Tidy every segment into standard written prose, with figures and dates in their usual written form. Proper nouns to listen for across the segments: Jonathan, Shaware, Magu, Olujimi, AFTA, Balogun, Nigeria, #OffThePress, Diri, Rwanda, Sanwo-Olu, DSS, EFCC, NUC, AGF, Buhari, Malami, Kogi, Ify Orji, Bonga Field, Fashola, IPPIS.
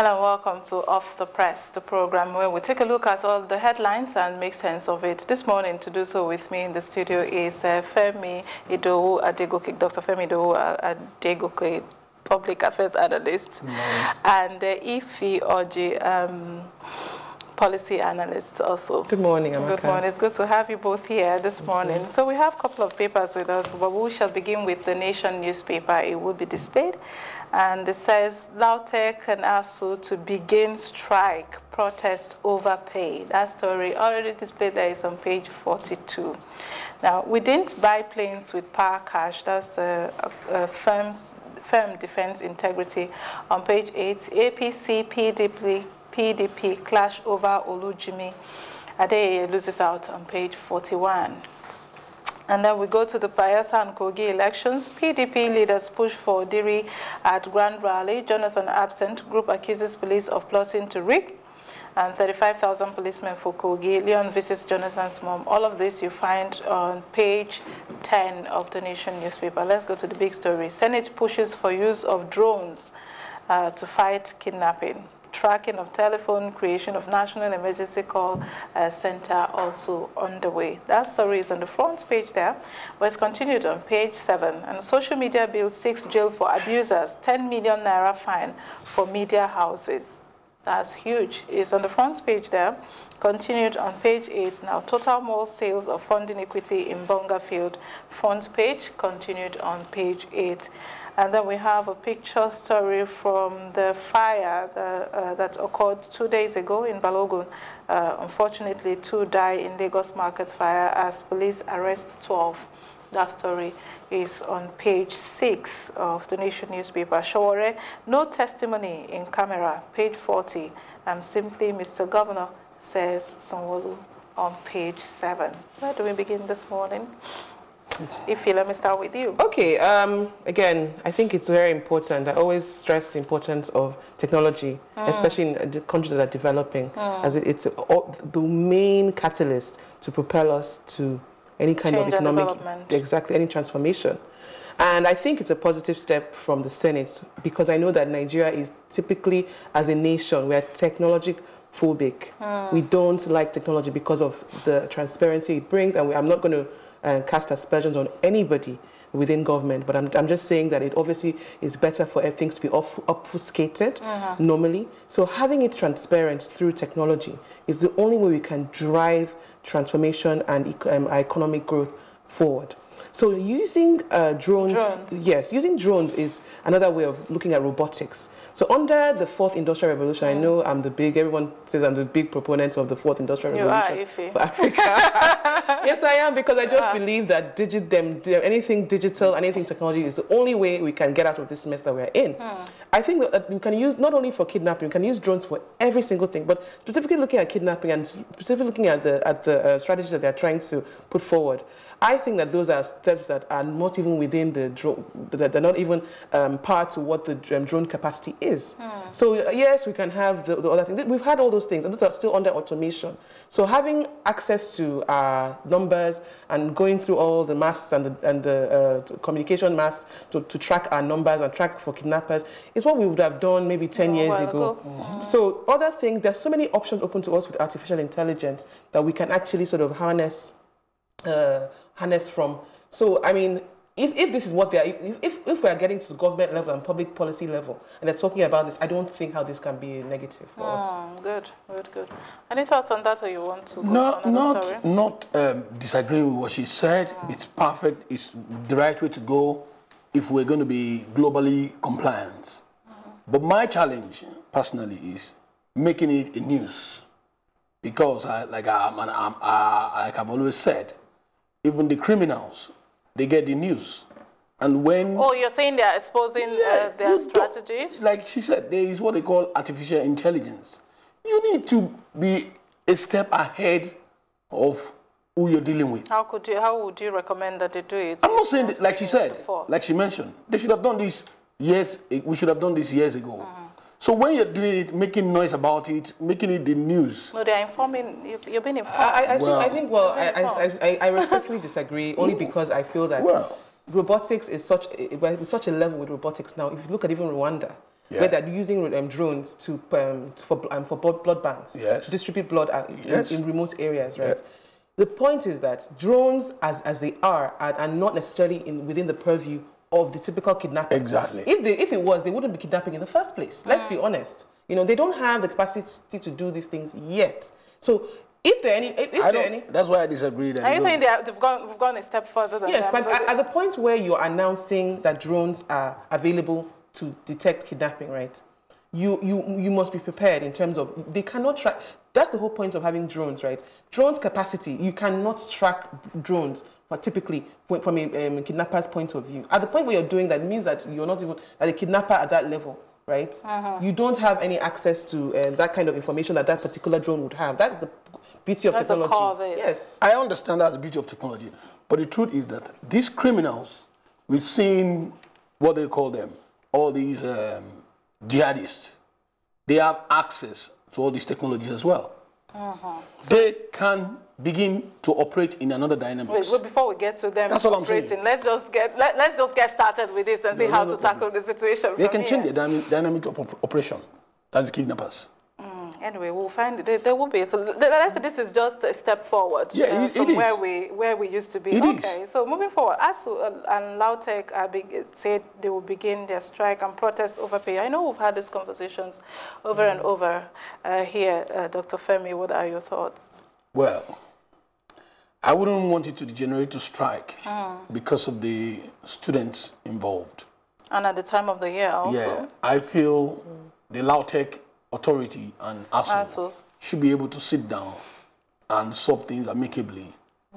Hello, welcome to Off the Press, the program where we take a look at all the headlines and make sense of it. This morning, to do so with me in the studio is Femi Idowu Adegoke, Dr. Femi Idowu Adegoke, Public Affairs Analyst, and Ify Orji, Policy Analyst also. Good morning, Amaka. Good morning. It's good to have you both here this morning. So we have a couple of papers with us, but we shall begin with the Nation newspaper. It will be displayed. And it says, LAUTECH and ASUU to begin strike, protest over pay. That story already displayed there is on page 42. Now, we didn't buy planes with power cash. That's firm defense integrity. On page 8, APC, PDP clash over Olujimi. Adeye loses out on page 41. And then we go to the Bayelsa and Kogi elections. PDP leaders push for Diri at grand rally. Jonathan absent. Group accuses police of plotting to rig. And 35,000 policemen for Kogi. Leon visits Jonathan's mom. All of this you find on page 10 of the Nation newspaper. Let's go to the big story. Senate pushes for use of drones to fight kidnapping. Tracking of telephone, creation of National Emergency Call Center also underway. That story is on the front page there, but it's continued on page 7. And social media bill 6 jail for abusers, 10 million naira fine for media houses. That's huge. It's on the front page there. Continued on page 8 now. Total mall sales of funding equity in Bonga Field. Front page continued on page 8. And then we have a picture story from the fire that occurred 2 days ago in Balogun. Unfortunately, 2 die in Lagos market fire as police arrest 12. That story is on page 6 of the Nation newspaper. Shaware, no testimony in camera, page 40. I'm simply Mr. Governor, says Sanwo-Olu on page 7. Where do we begin this morning? Ify, let me start with you. Okay, again, I think it's very important. I always stress the importance of technology, especially in the countries that are developing, as it's the main catalyst to propel us to any kind of economic, any transformation. And I think it's a positive step from the Senate, because I know that Nigeria is typically, as a nation, we are technology phobic. We don't like technology because of the transparency it brings, and I'm not going to cast aspersions on anybody within government, but I'm just saying that it obviously is better for things to be obfuscated normally. So having it transparent through technology is the only way we can drive transformation and economic growth forward. So using drones, yes, using drones is another way of looking at robotics. So under the 4th Industrial Revolution, I know I'm the big, everyone says I'm the big proponent of the 4th Industrial Revolution for Africa. Yes, I am, because I just believe that anything digital, anything technology is the only way we can get out of this mess that we're in. I think that we can use, not only for kidnapping, we can use drones for every single thing, but specifically looking at kidnapping and specifically looking at the strategies that they're trying to put forward. I think that those are steps that are not even within the drone, that they're not even part to what the drone capacity is. So yes, we can have the other thing. We've had all those things, and those are still under automation. So having access to our numbers and going through all the masts and the communication masts to track our numbers and track for kidnappers is what we would have done maybe 10 years ago. So other things, there's so many options open to us with artificial intelligence that we can actually sort of harness from. So, I mean, if this is what they are, if we are getting to the government level and public policy level, and they're talking about this, I don't think how this can be negative for us. Good. Any thoughts on that, or you want to go on another story? Not disagreeing with what she said. It's perfect. It's the right way to go if we're going to be globally compliant. But my challenge, personally, is making it a news. Because, like I've always said, even the criminals, they get the news. And when... Oh, you're saying they're exposing their strategy? Like she said, there is what they call artificial intelligence. You need to be a step ahead of who you're dealing with. How would you recommend that they do it? I'm not saying that, like she said, like she mentioned, they should have done this years, we should have done this years ago. So when you're doing it, making noise about it, making it the news. No, they're informing. You're being informed. I respectfully disagree, only because I feel that robotics is such a level with robotics now. If you look at even Rwanda, Yeah. Where they're using drones for blood banks, yes, to distribute blood at, yes, in remote areas, right? Yes. The point is that drones, as they are not necessarily within the purview of the typical kidnappers. Exactly. If it was, they wouldn't be kidnapping in the first place. Let's be honest. You know, they don't have the capacity to do these things yet. So, if there are any, that's why I disagree. That are you saying we've gone a step further than that? Yes, but at the point where you're announcing that drones are available to detect kidnapping, right? You must be prepared in terms of they cannot track. That's the whole point of having drones, right? Drones capacity, you cannot track drones, but typically from a kidnapper's point of view. At the point where you're doing that, it means that you're not even a kidnapper at that level, right? Uh-huh. You don't have any access to that kind of information that that particular drone would have. That's the beauty of technology. The core of it. Yes, I understand that's the beauty of technology, but the truth is that these criminals, we've seen what they call them, all these jihadists, they have access to all these technologies as well. Uh-huh. So they can begin to operate in another dynamic. Wait, before we get to them, that's all I'm saying. Let's just get started with this and see how to tackle the situation. They can change the dynamic of operation. That's kidnappers. Anyway, we'll find it. There will be. So let's say this is just a step forward from where we used to be. Okay, so moving forward, ASUU and LAUTECH said they will begin their strike and protest over pay. I know we've had these conversations over and over here. Dr. Femi, what are your thoughts? Well, I wouldn't want it to degenerate to strike because of the students involved. And at the time of the year also. Yeah, I feel the LAUTECH authority and ASUU should be able to sit down and solve things amicably.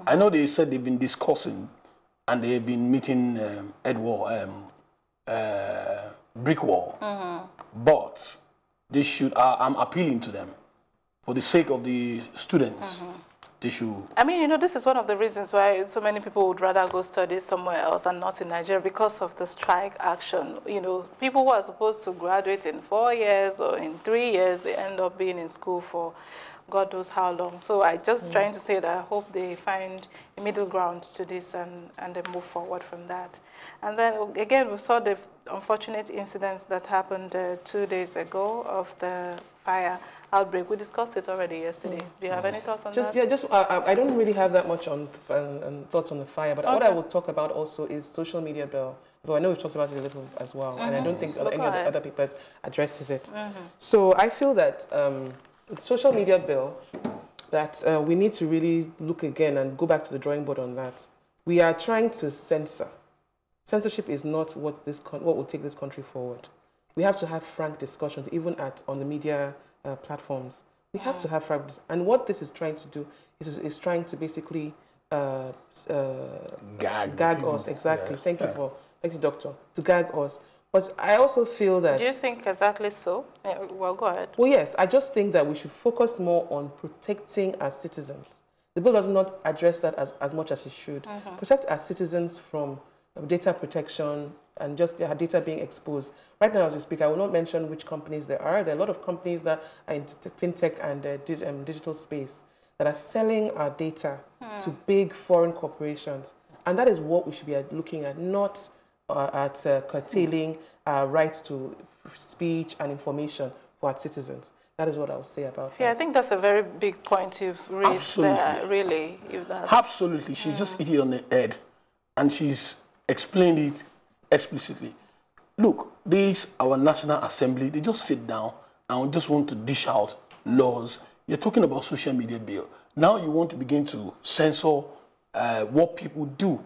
I know they said they've been discussing and they've been meeting brick wall, but they should. I'm appealing to them for the sake of the students. They should. I mean, you know, this is one of the reasons why so many people would rather go study somewhere else and not in Nigeria, because of the strike action. You know, people who are supposed to graduate in 4 years or in 3 years, they end up being in school for God knows how long. So I'm just trying to say that I hope they find a middle ground to this and then move forward from that. And then, again, we saw the unfortunate incidents that happened 2 days ago of the fire outbreak. We discussed it already yesterday. Do you have any thoughts on that? Yeah, I don't really have that much on thoughts on the fire, but what I will talk about also is social media bill, though I know we've talked about it a little as well, and I don't think any of the other papers addresses it. So I feel that the social media bill, that we need to really look again and go back to the drawing board on that. We are trying to censor. Censorship is not what will take this country forward. We have to have frank discussions, even on the media platforms. We have to have fraud. And what this is trying to do is trying to basically gag us. Exactly. Yeah. Thank you, Doctor. To gag us. But I also feel that... Do you think exactly so? Well, go ahead. Well, yes. I just think that we should focus more on protecting our citizens. The bill does not address that as much as it should. Protect our citizens from data protection and just their data being exposed. Right now, as we speak, I will not mention which companies there are. There are a lot of companies that are in fintech and digital space that are selling our data to big foreign corporations. And that is what we should be looking at, not curtailing our rights to speech and information for our citizens. That is what I would say about that. Yeah, I think that's a very big point you've raised. Absolutely. There, really. Absolutely. She just hit it on the head, and she's explained it explicitly. Look, this our National Assembly, they just sit down and just want to dish out laws. You're talking about social media bill. Now you want to begin to censor what people do.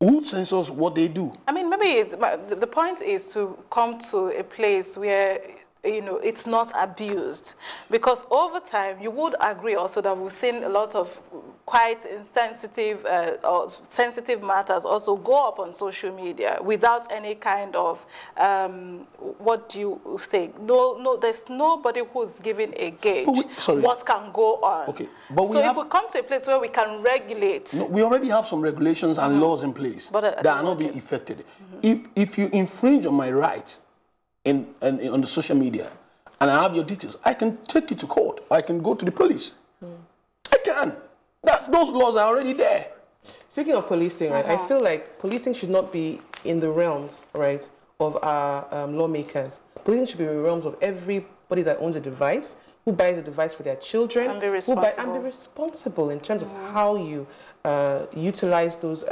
Who censors what they do? I mean, maybe the point is to come to a place where, you know, it's not abused. Because over time, you would agree also that we've seen a lot of quite insensitive or sensitive matters also go up on social media without any kind of, what do you say? No, there's nobody who's giving a gauge what can go on. Okay. But so if we come to a place where we can regulate... No, we already have some regulations and laws in place that are not being effected. If you infringe on my rights on the social media and I have your details, I can take you to court. I can go to the police. I can. Those laws are already there. Speaking of policing, right, I feel like policing should not be in the realms, right, of our lawmakers. Policing should be in the realms of everybody that owns a device, who buys a device for their children, and be responsible, in terms of how you utilize those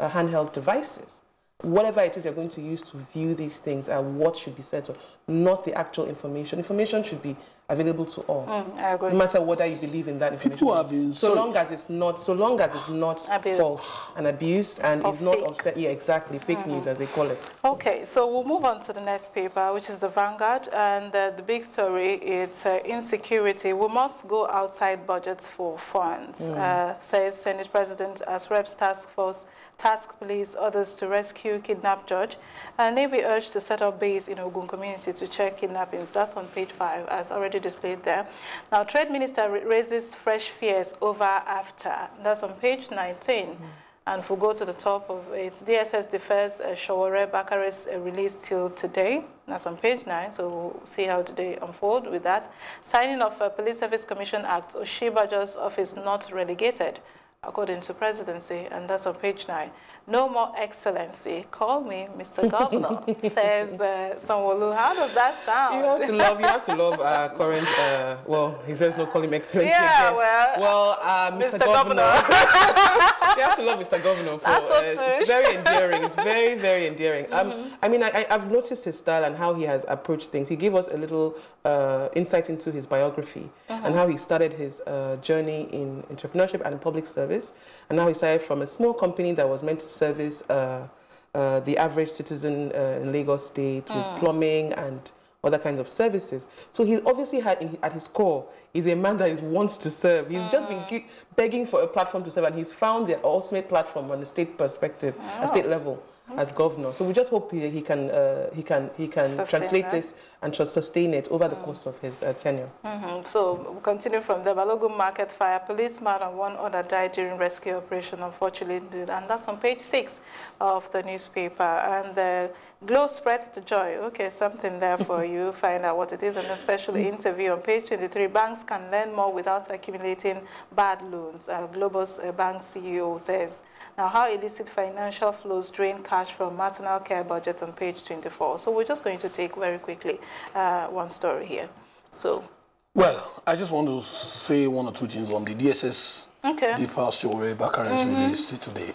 handheld devices. Whatever it is you're going to use to view these things are what should be settled, not the actual information. Information should be available to all, I agree. No matter whether you believe in that information. People are being so long as it's not abused. False and abused and is not offset. Yeah, exactly, fake news as they call it. Okay, so we'll move on to the next paper, which is the Vanguard, and the big story is insecurity. We must go outside budgets for funds, says Senate President as Reps Task Force. Task police others to rescue kidnapped judge, and Navy urged to set up base in Ogun community to check kidnappings. That's on page 5, as already displayed there. Now, Trade Minister raises fresh fears over AFTA. That's on page 19. And if we go to the top of it, DSS defers Shaware Bakari's release till today. That's on page 9, so we'll see how today unfold with that. Signing of Police Service Commission Act, Oshibajo's office not relegated, according to presidency, and that's on page 9. No more excellency. Call me Mr. Governor, says Sanwo-Olu. How does that sound? You have to love our current, well, he says no, call him excellency. Yeah, again. Mr. Governor. You have to love Mr. Governor. For, it's very endearing. It's very, very endearing. I mean, I've noticed his style and how he has approached things. He gave us a little insight into his biography and how he started his journey in entrepreneurship and in public service. And now he started from a small company that was meant to service the average citizen in Lagos State with plumbing and other kinds of services. So he obviously had, at his core, is a man that wants to serve. He's just been begging for a platform to serve, and he's found the ultimate platform on the state perspective, at state level, as governor. So we just hope he can translate this and sustain it over the course of his tenure. So we'll continue from the Balogun market fire. Policeman and one other died during rescue operation, unfortunately, and that's on page 6 of the newspaper. And the glow spreads to joy. Okay, something there for you. Find out what it is, and a special interview on page 23. Banks can lend more without accumulating bad loans. Global's bank CEO says. Now, how illicit financial flows drain cash from maternal care budget on page 24. So we're just going to take very quickly one story here. So, well, I just want to say one or two things on the DSS. Okay. The first story, Bakari's released today.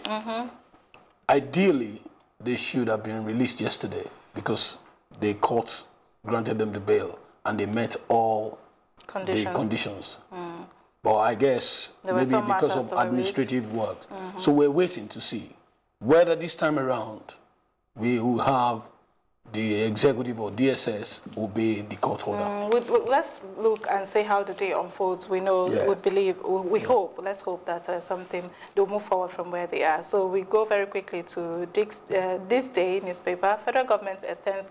Ideally, they should have been released yesterday because the court granted them the bail and they met all the conditions. But I guess maybe because of administrative work. So we're waiting to see whether this time around we will have the executive or DSS obey the court order. Let's look and see how the day unfolds. We know, we believe, we hope, let's hope that something, they'll move forward from where they are. So we go very quickly to This Day newspaper. Federal government extends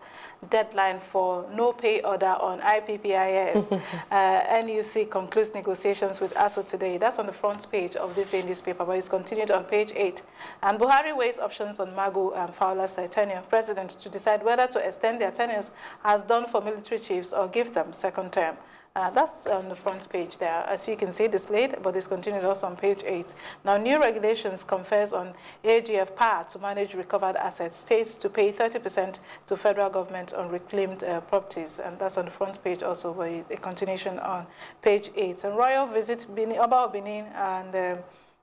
deadline for no pay order on IPPIS. NUC concludes negotiations with ASUU today. That's on the front page of This Day newspaper, but it's continued on page 8. And Buhari weighs options on Magu and Fowler's tenure. President to decide whether to extend their tenures as done for military chiefs or give them second term. That's on the front page there, as you can see displayed, but it's continued also on page 8. Now, new regulations confers on AGF power to manage recovered assets, states to pay 30% to federal government on reclaimed properties, and that's on the front page also, with a continuation on page 8. And royal visit Oba of Benin and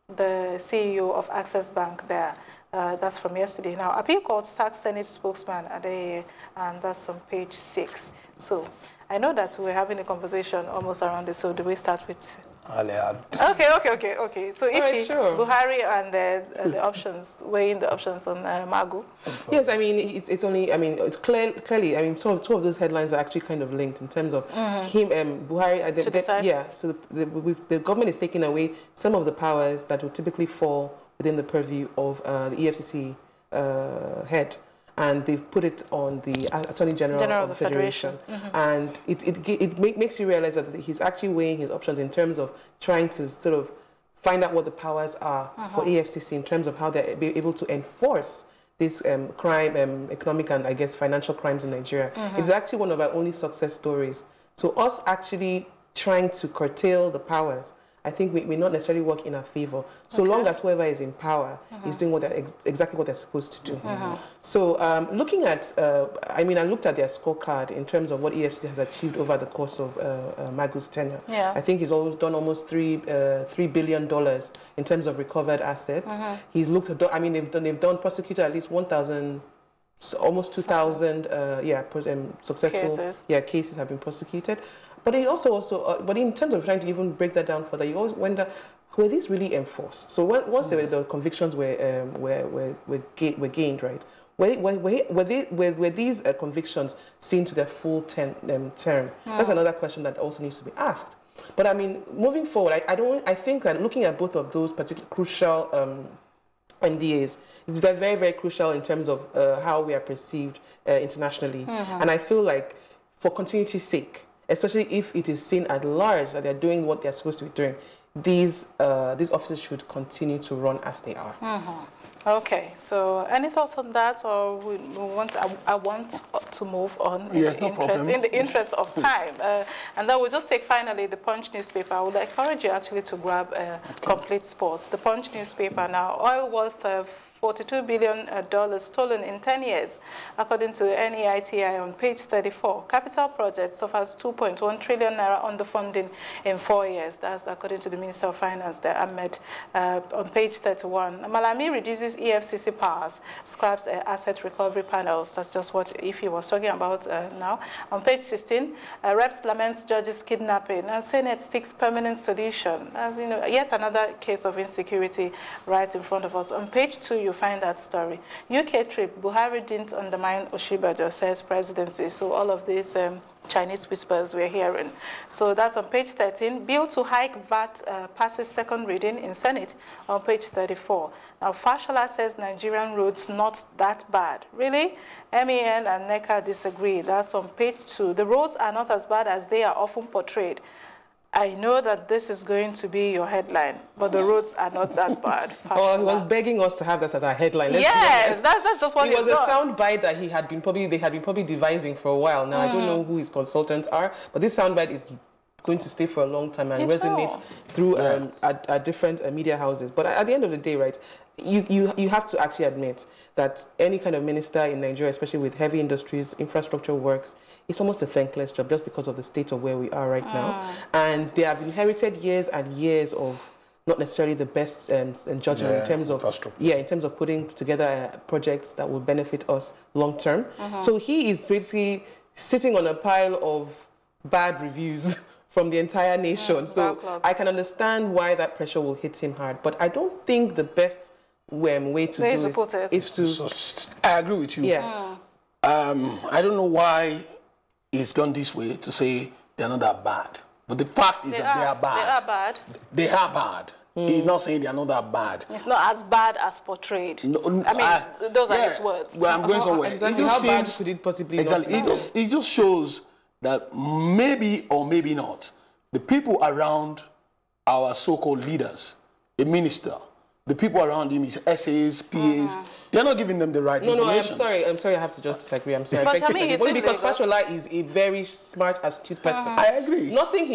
the CEO of Access Bank there. That's from yesterday. Now, appeal court sacked Senate spokesman Adeye, and that's on page 6. So, I know that we're having a conversation almost around this. So, do we start with? Okay. So, Buhari and the options, weighing the options on Magu. Yes, I mean, two of those headlines are actually kind of linked in terms of him and Buhari. So the government is taking away some of the powers that would typically fall within the purview of the EFCC head, and they've put it on the Attorney General of the Federation. And it makes you realize that he's actually weighing his options in terms of trying to sort of find out what the powers are for EFCC in terms of how they're able to enforce this crime, economic and, I guess, financial crimes in Nigeria. It's actually one of our only success stories. So us actually trying to curtail the powers I think may not necessarily work in our favor, so long as whoever is in power is doing what exactly what they're supposed to do. So looking at, I mean, I looked at their scorecard in terms of what EFCC has achieved over the course of Magu's tenure. I think he's done almost $3 billion in terms of recovered assets. He's looked at, I mean, they've prosecuted at least 1,000. So almost 2,000 successful cases. Cases have been prosecuted. But he also, but in terms of trying to even break that down further, you always wonder, were these really enforced? So once the convictions were gained, right? Were these convictions seen to their full term? That's another question that also needs to be asked. But I mean, moving forward, I think that looking at both of those particular crucial NDAs, it's very, very, very crucial in terms of how we are perceived internationally. And I feel like for continuity's sake, especially if it is seen at large that they're doing what they're supposed to be doing, these offices should continue to run as they are. Okay, so any thoughts on that, or I want to move on in, the interest of time. And then we'll just take finally the Punch newspaper. I would encourage you actually to grab Complete Sports. The Punch newspaper now, oil worth $42 billion stolen in 10 years, according to NEITI on page 34. Capital project suffers 2.1 trillion naira underfunding in 4 years. That's according to the Minister of Finance there, Ahmed, on page 31. Malami reduces EFCC powers, scraps asset recovery panels. That's just what Ify was talking about now. On page 16, reps laments judges kidnapping, and Senate seeks permanent solution. You know, yet another case of insecurity right in front of us. On page 2, you find that story. UK trip, Buhari didn't undermine Oshibado, says presidency. So all of these Chinese whispers we're hearing. So that's on page 13. Bill to hike VAT passes second reading in Senate on page 34. Now, Fashola says Nigerian roads not that bad. Really? MEN and NECA disagree. That's on page 2. The roads are not as bad as they are often portrayed. I know that this is going to be your headline, but the roads are not that bad. Oh, he was begging us to have this as our headline. Yes, that's just what he was. It was a soundbite that they had been probably devising for a while now. I don't know who his consultants are, but this soundbite is going to stay for a long time and resonates through our different media houses. But at the end of the day, right, you have to actually admit that any kind of minister in Nigeria, especially with heavy industries, infrastructure works, it's almost a thankless job just because of the state of where we are right now. And they have inherited years and years of not necessarily the best judgment in terms of putting together projects that will benefit us long term. So he is basically sitting on a pile of bad reviews from the entire nation. So I can understand why that pressure will hit him hard. But I don't think the best way to do it is to... I agree with you. I don't know why it's gone this way to say they're not that bad. But the fact is that they are bad. They are bad. He's not saying they're not that bad. It's not as bad as portrayed. No, I mean, those are his words. Well, I'm going somewhere. Exactly. How bad could it possibly be? Exactly. It just shows that maybe or maybe not, the people around our so-called leaders, the minister, the people around him, his SAs, PAs, they're not giving them the right information. No, I'm sorry, I have to just disagree. I'm sorry. Because Fashola is a very smart, astute person. I agree. Nothing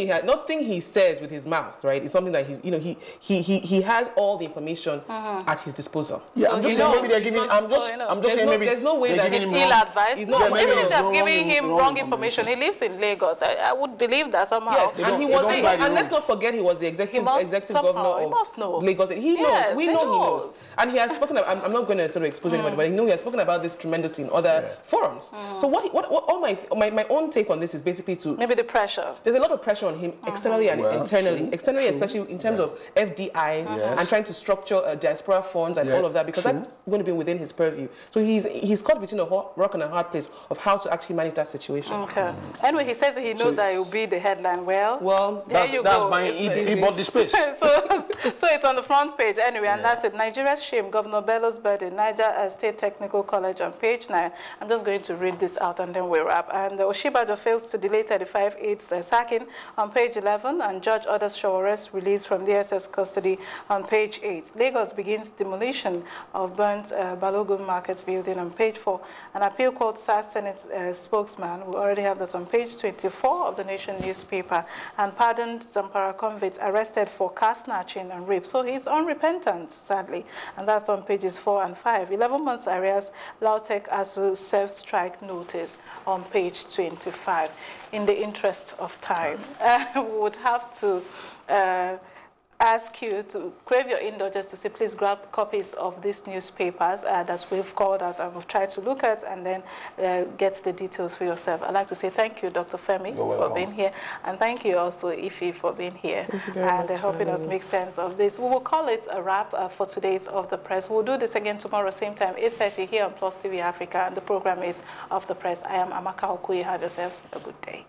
he says with his mouth, right, is something that he has all the information at his disposal. Yeah, so I'm just saying maybe there's no way that he's ill-advised. Even if they're giving him wrong information, he lives in Lagos. I would believe that somehow. Yes, and let's not forget he was the executive governor of Lagos. He knows. We know he knows. And he has spoken about, I'm not going to sort of expose anybody, but I know he has spoken about this tremendously in other forums. So my own take on this is basically to... Maybe the pressure. There's a lot of pressure on him externally and internally. True. Externally, especially in terms of FDIs and trying to structure diaspora funds and all of that, because that's going to be within his purview. So he's caught between a rock and a hard place of how to actually manage that situation. Anyway, he says he knows that it will be the headline. He bought the space. So it's on the front page. Anyway, and that's it. Nigeria's shame, Governor Bello's burden. Niger State Technical College on page 9. I'm just going to read this out and then we'll wrap. And Oshibado fails to delay 35 aides sacking on page 11, and Judge Odas-Shawaris released from DSS custody on page 8. Lagos begins demolition of burnt Balogun Market building on page 4. An appeal court SAS Senate spokesman, we already have that on page 24 of the Nation newspaper, and pardoned Zamfara convicts arrested for car snatching and rape. So he's unrepentant, sadly, and that's on pages 4 and 5. 11 months arrears, LAUTECH ASUU self-strike notice on page 25. In the interest of time, we would have to ask you to crave your indulgence to say, please grab copies of these newspapers that we've called out and we've tried to look at, and then get the details for yourself. I'd like to say thank you, Dr. Femi, for being here, and thank you also, Ify, for being here and helping us make sense of this. We will call it a wrap for today's Of the Press. We'll do this again tomorrow, same time, 8:30 here on Plus TV Africa, and the program is Of the Press. I am Amaka Okuye. Have yourselves a good day.